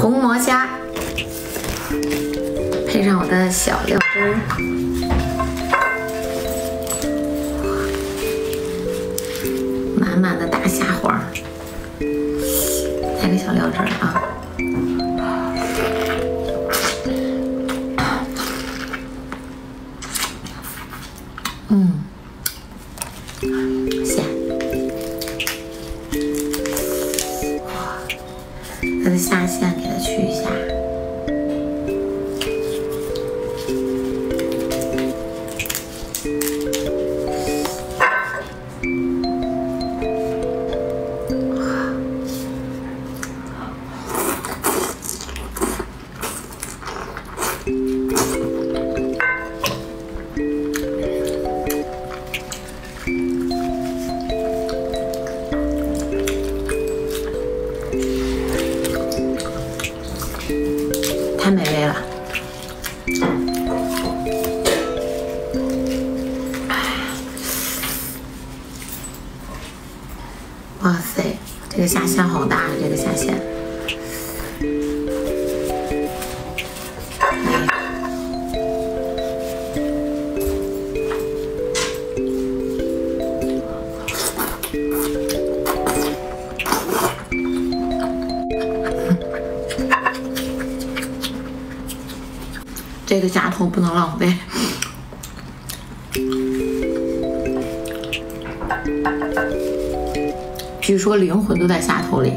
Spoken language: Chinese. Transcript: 红魔虾，配上我的小料汁儿，满满的大虾黄，再给小料汁儿啊。 它的下线给它去一下，太美味了！哇塞，这个虾线好大啊！这个虾线，这个虾头不能浪费。据说灵魂都在虾头里。